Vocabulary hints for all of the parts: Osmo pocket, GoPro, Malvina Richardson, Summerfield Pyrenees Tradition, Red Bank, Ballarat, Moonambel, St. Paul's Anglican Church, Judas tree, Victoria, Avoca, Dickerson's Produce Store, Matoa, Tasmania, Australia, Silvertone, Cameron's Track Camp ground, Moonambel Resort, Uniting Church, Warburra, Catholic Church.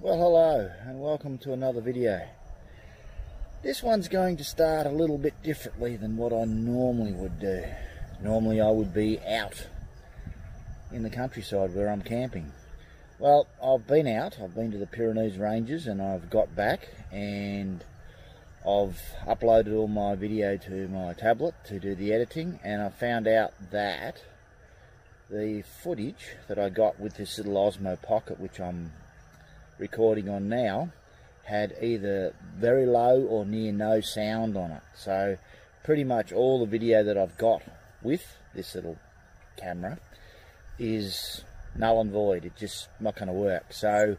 Well, hello and welcome to another video. This one's going to start a little bit differently than what I normally would do. Normally I would be out in the countryside where I'm camping. Well, I've been out, I've been to the Pyrenees Ranges and I've got back and I've uploaded all my video to my tablet to do the editing, and I found out that the footage that I got with this little Osmo pocket, which I'm recording on now, had either very low or near no sound on it. So pretty much all the video that I've got with this little camera is null and void. It's just not going to work. So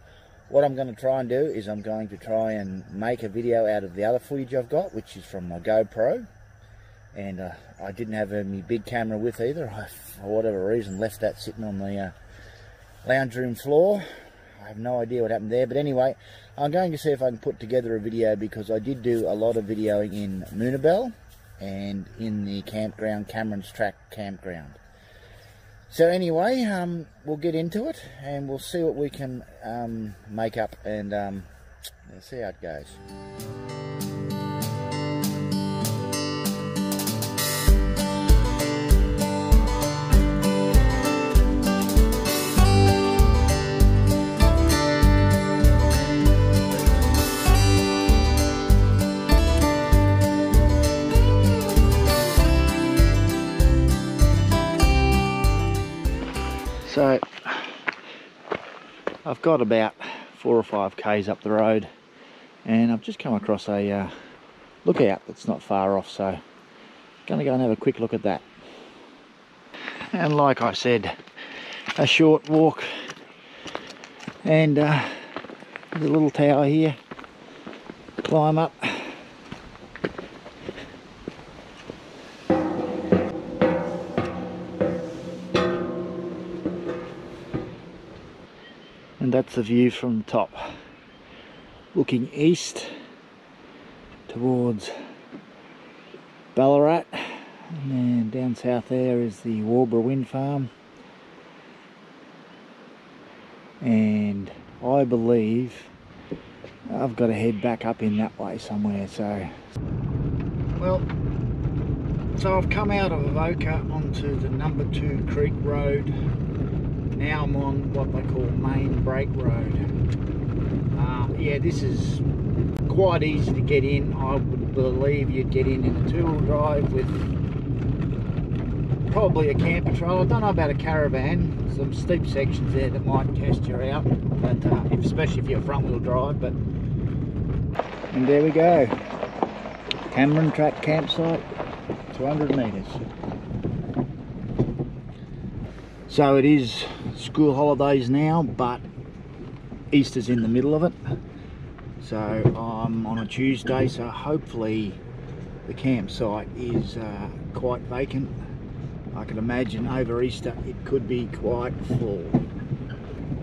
what I'm going to try and do is I'm going to try and make a video out of the other footage I've got, which is from my GoPro, and I didn't have any big camera with either. I, for whatever reason, left that sitting on the lounge room floor. I have no idea what happened there, but anyway, I'm going to see if I can put together a video, because I did do a lot of videoing in Moonambel and in the campground, Cameron's Track Campground. So anyway, we'll get into it and we'll see what we can make up, and let's see how it goes. So I've got about 4 or 5 k's up the road, and I've just come across a lookout that's not far off, so I'm going to go and have a quick look at that. And like I said, a short walk, and there's a little tower here, climb up. And that's the view from the top, looking east towards Ballarat, and then down south there is the Warburra wind farm, and I believe I've got to head back up in that way somewhere. So I've come out of Avoca onto the number 2 creek road. Now I'm on what they call Main Break Road. Yeah, this is quite easy to get in. I would believe you'd get in a 2-wheel drive with probably a camper trailer. I don't know about a caravan. Some steep sections there that might cast you out, but especially if you're front-wheel drive. But and there we go, Cameron Track campsite, 200 metres. So it is school holidays now, but Easter's in the middle of it. So I'm on a Tuesday, so hopefully the campsite is quite vacant. I can imagine over Easter it could be quite full.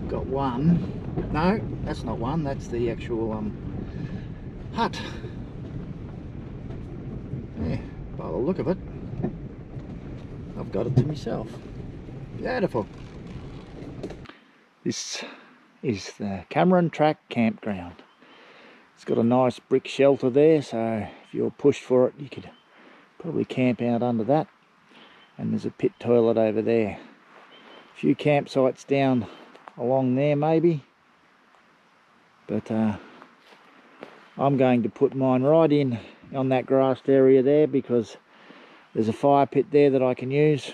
Got one, no, that's not one, that's the actual hut. Yeah, by the look of it, I've got it to myself. Beautiful. This is the Cameron Track Campground. It's got a nice brick shelter there, so if you're pushed for it, you could probably camp out under that. And there's a pit toilet over there. A few campsites down along there maybe. But I'm going to put mine right in on that grassed area there, because there's a fire pit there that I can use.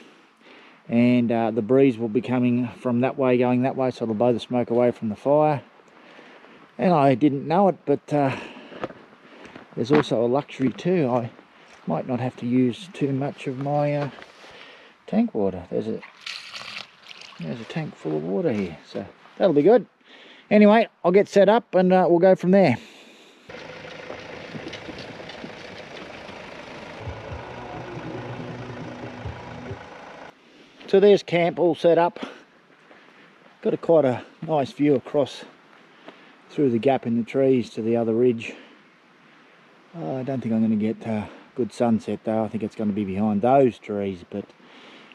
And the breeze will be coming from that way, going that way, so it'll blow the smoke away from the fire. And I didn't know it, but there's also a luxury too. I might not have to use too much of my tank water. There's a tank full of water here, so that'll be good. Anyway, I'll get set up and we'll go from there. So there's camp all set up. Got quite a nice view across through the gap in the trees to the other ridge. I don't think I'm going to get a good sunset though. I think it's going to be behind those trees. But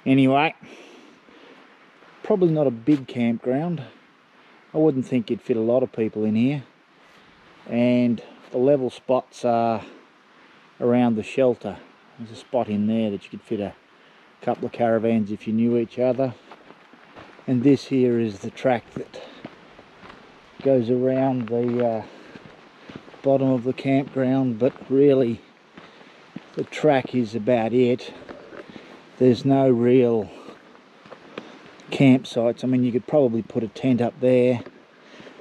anyway, probably not a big campground. I wouldn't think you'd fit a lot of people in here, and the level spots are around the shelter. There's a spot in there that you could fit a couple of caravans if you knew each other. And this here is the track that goes around the bottom of the campground, but really the track is about it. There's no real campsites. I mean, you could probably put a tent up there,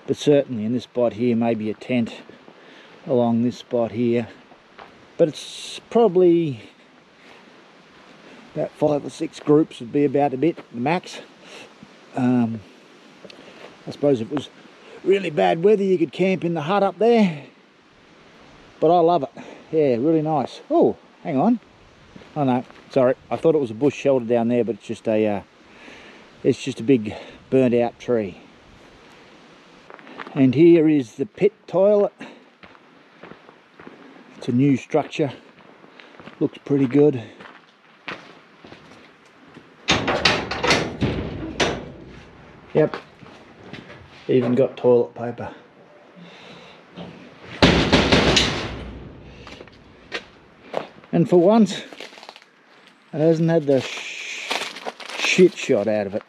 but certainly in this spot here, maybe a tent along this spot here. But it's probably about 5 or 6 groups would be about a bit, the max. I suppose if it was really bad weather, you could camp in the hut up there, but I love it. Yeah, really nice. Oh, hang on. Oh no, sorry. I thought it was a bush shelter down there, but it's just a big burnt out tree. And here is the pit toilet. It's a new structure. Looks pretty good. Yep. Even got toilet paper. And for once, it hasn't had the shit shot out of it.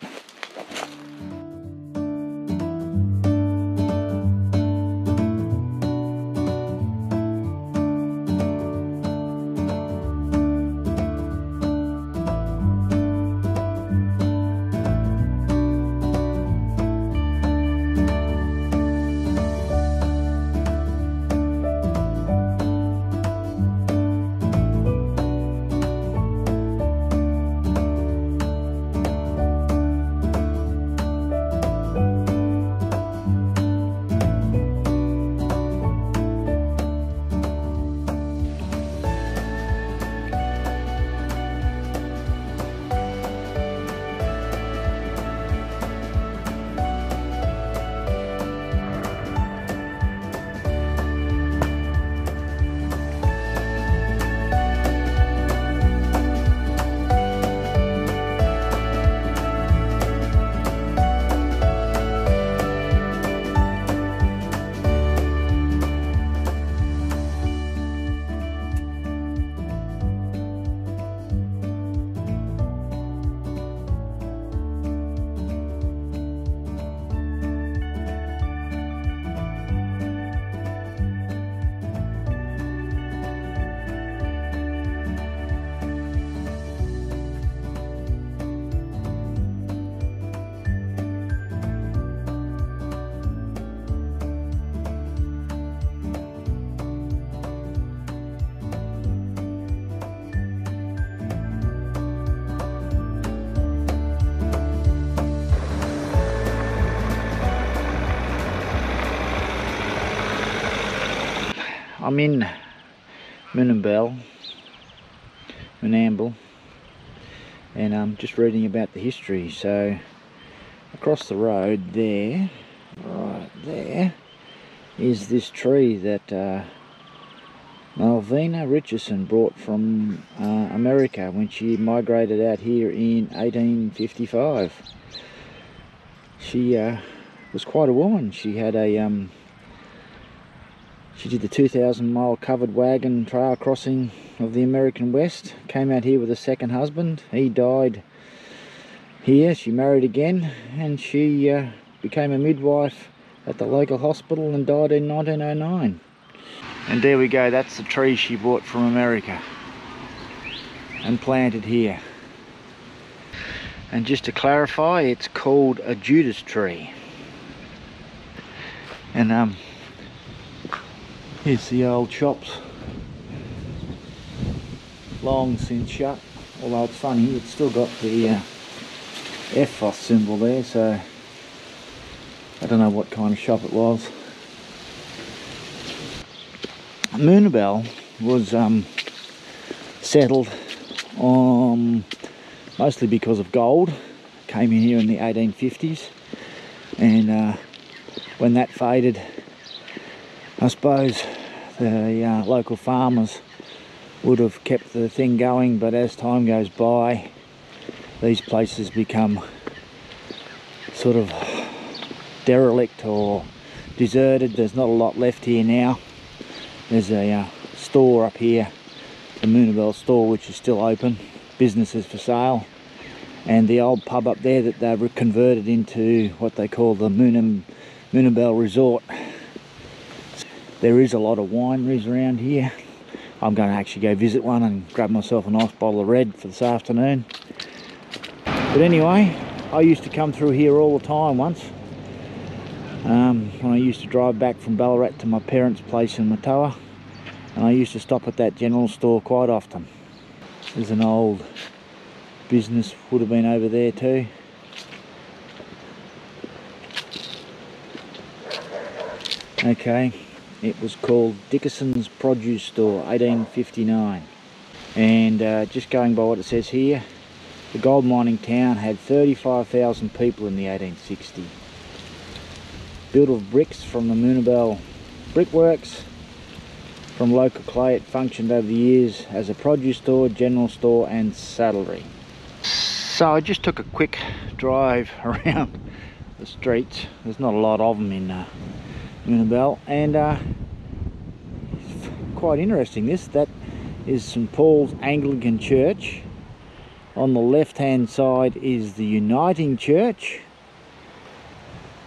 I'm in Moonambel, and I'm just reading about the history. So across the road there, right there, is this tree that Malvina Richardson brought from America when she migrated out here in 1855. She was quite a woman. She had a she did the 2,000-mile covered wagon trail crossing of the American West. Came out here with her second husband. He died here. She married again, and she became a midwife at the local hospital and died in 1909. And there we go. That's the tree she brought from America and planted here. And just to clarify, it's called a Judas tree. And here's the old shops, long since shut, although it's funny, it's still got the FOS symbol there, so I don't know what kind of shop it was. Moonambel was settled mostly because of gold. Came in here in the 1850s, and when that faded, I suppose the local farmers would have kept the thing going, but as time goes by, these places become sort of derelict or deserted. There's not a lot left here now. There's a store up here, the Moonambel store, which is still open, businesses for sale, and the old pub up there that they've converted into what they call the Moonambel Resort. There is a lot of wineries around here. I'm going to actually go visit one and grab myself a nice bottle of red for this afternoon. But anyway, I used to come through here all the time once, when I used to drive back from Ballarat to my parents' place in Matoa, and I used to stop at that general store quite often. There's an old business, would have been over there too. Okay, it was called Dickerson's Produce Store, 1859. And just going by what it says here, the gold mining town had 35,000 people in the 1860s. Built of bricks from the Moonambel brickworks, from local clay, it functioned over the years as a produce store, general store and saddlery. So I just took a quick drive around the streets. There's not a lot of them in Moonambel, and it's quite interesting. That is St. Paul's Anglican Church. On the left hand side is the Uniting Church,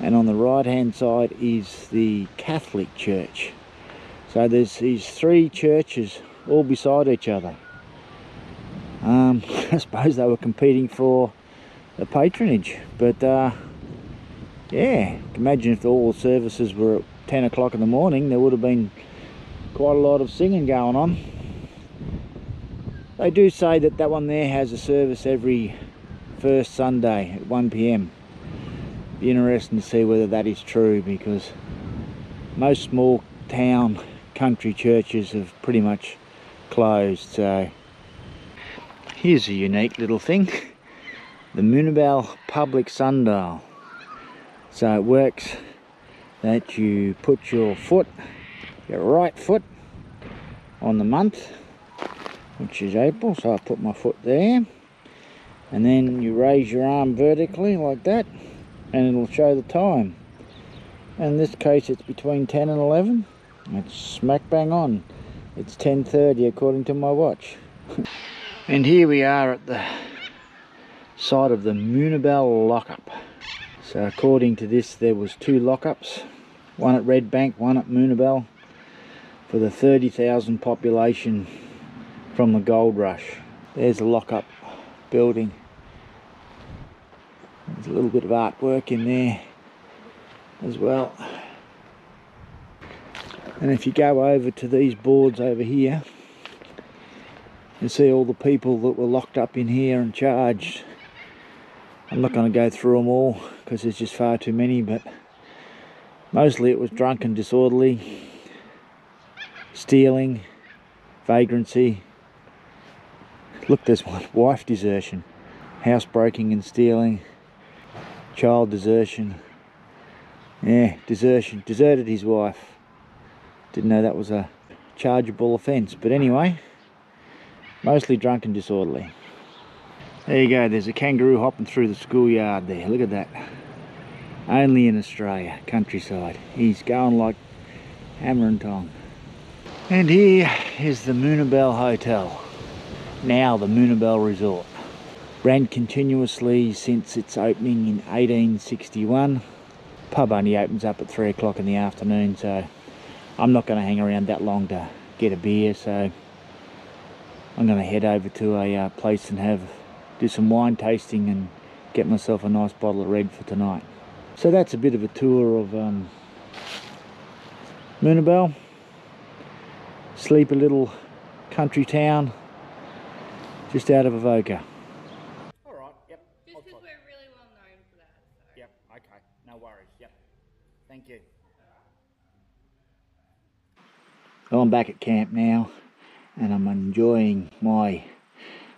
and on the right hand side is the Catholic Church. So there's these three churches all beside each other. I suppose they were competing for the patronage, but yeah, imagine if all the services were at 10 o'clock in the morning, there would have been quite a lot of singing going on. They do say that that one there has a service every first Sunday at 1 p.m. Be interesting to see whether that is true, because most small town country churches have pretty much closed. So here's a unique little thing, the Moonambel public sundial. So it works that you put your foot, your right foot, on the month, which is April, so I put my foot there, and then you raise your arm vertically like that and it'll show the time. In this case it's between 10 and 11, it's smack bang on, it's 10:30 according to my watch. And here we are at the site of the Moonambel lockup. So according to this, there was two lockups, one at Red Bank, one at Moonambel, for the 30,000 population from the gold rush. There's a lockup building. There's a little bit of artwork in there as well. And if you go over to these boards over here, you see all the people that were locked up in here and charged. I'm not going to go through them all because there's just far too many, but mostly it was drunk and disorderly, stealing, vagrancy. Look, there's one, wife desertion, housebreaking and stealing, child desertion. Yeah, desertion, deserted his wife. Didn't know that was a chargeable offence, but anyway, mostly drunk and disorderly. There you go, there's a kangaroo hopping through the schoolyard there, look at that. Only in Australia, countryside. He's going like hammer and tongs. And here is the Moonambel Hotel, now the Moonambel Resort. Ran continuously since its opening in 1861. Pub only opens up at 3 o'clock in the afternoon, so I'm not going to hang around that long to get a beer, so I'm going to head over to a place and do some wine tasting and get myself a nice bottle of red for tonight. So that's a bit of a tour of Moonambel. Sleepy little country town just out of Avoca. All right, yep. Just because we're really well known for that. So. Yep, okay, no worries, yep. Thank you. Well, I'm back at camp now and I'm enjoying my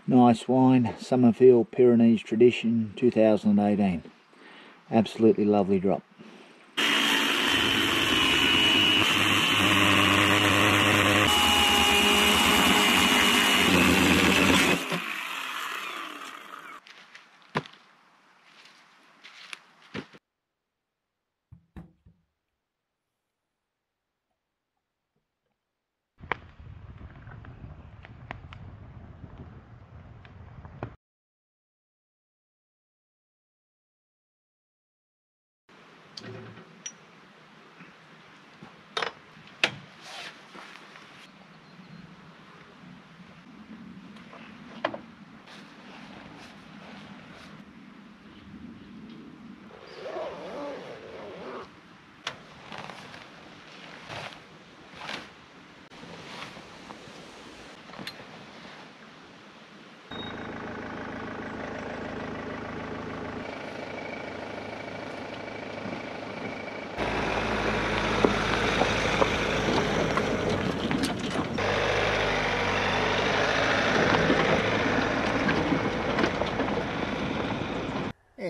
nice wine, Summerfield Pyrenees Tradition 2018. Absolutely lovely drop.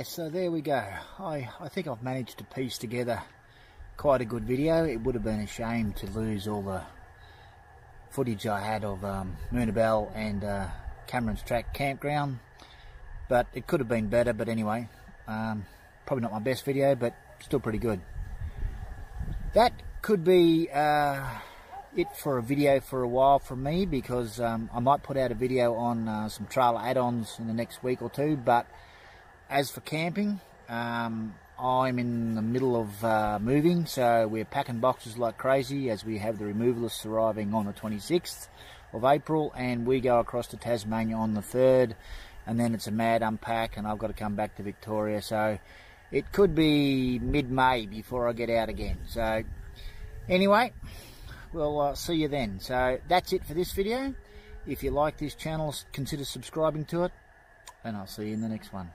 So there we go. I think I've managed to piece together quite a good video. It would have been a shame to lose all the footage I had of Moonambel and Cameron's Track Campground, but it could have been better. But anyway, probably not my best video, but still pretty good. That could be it for a video for a while from me, because I might put out a video on some trailer add-ons in the next week or two. But as for camping, I'm in the middle of moving, so we're packing boxes like crazy as we have the removalists arriving on the 26th of April, and we go across to Tasmania on the 3rd, and then it's a mad unpack, and I've got to come back to Victoria, so it could be mid-May before I get out again. So anyway, we'll see you then. So that's it for this video. If you like this channel, consider subscribing to it, and I'll see you in the next one.